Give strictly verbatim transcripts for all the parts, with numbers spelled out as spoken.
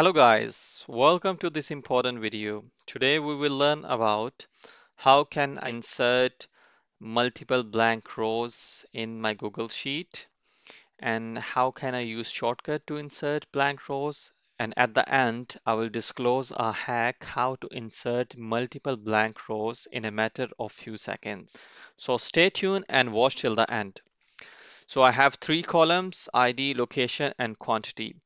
Hello guys, welcome to this important video. Today we will learn about how can I insert multiple blank rows in my Google Sheet and how can I use shortcut to insert blank rows, and at the end I will disclose a hack how to insert multiple blank rows in a matter of few seconds. So stay tuned and watch till the end. So I have three columns: I D, location and quantity.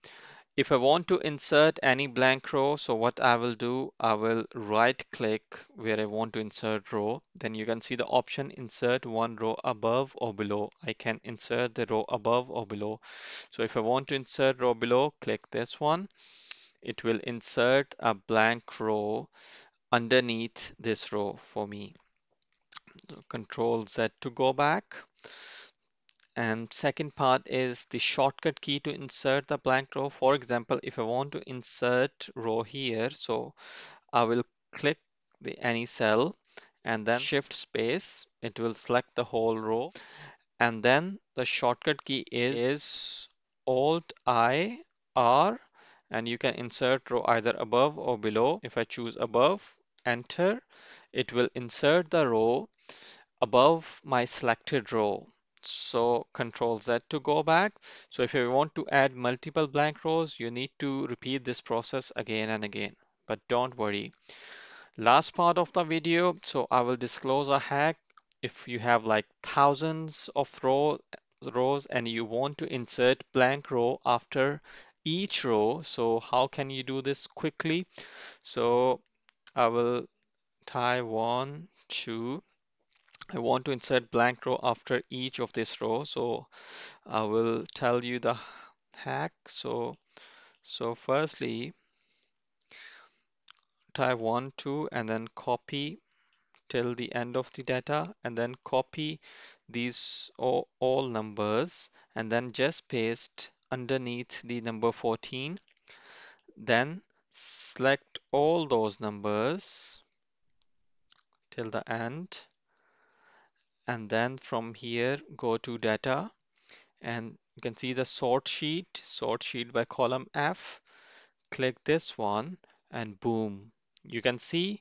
If I want to insert any blank row, so what I will do, I will right click where I want to insert row. Then you can see the option insert one row above or below. I can insert the row above or below. So if I want to insert row below, click this one. It will insert a blank row underneath this row for me. So Control Z to go back. And second part is the shortcut key to insert the blank row. For example, if I want to insert row here, so I will click the any cell and then shift space. It will select the whole row. And then the shortcut key is, is Alt I R, and you can insert row either above or below. If I choose above, enter, it will insert the row above my selected row. So Control Z to go back. So if you want to add multiple blank rows, you need to repeat this process again and again, but don't worry. Last part of the video, so I will disclose a hack. If you have like thousands of row, rows and you want to insert blank row after each row, so how can you do this quickly? So I will type one, two, I want to insert blank row after each of this row. So I will tell you the hack. So, so firstly, type one, two, and then copy till the end of the data, and then copy these all, all numbers, and then just paste underneath the number fourteen. Then select all those numbers till the end. And then from here, go to data, and you can see the sort sheet, sort sheet by column F. Click this one and boom. You can see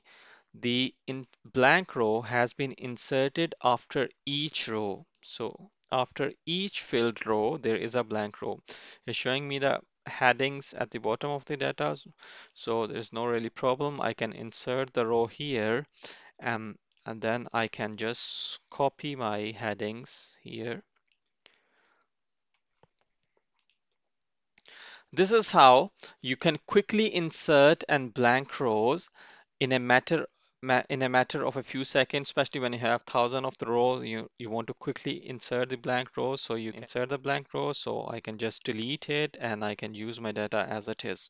the in blank row has been inserted after each row. So after each filled row, there is a blank row. It's showing me the headings at the bottom of the data. So there's no really problem. I can insert the row here and And then I can just copy my headings here. This is how you can quickly insert and blank rows in a matter in a matter of a few seconds, especially when you have thousands of the rows, you, you want to quickly insert the blank rows. So you insert the blank rows, so I can just delete it and I can use my data as it is.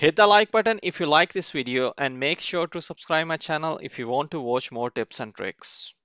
Hit the like button if you like this video and make sure to subscribe my channel if you want to watch more tips and tricks.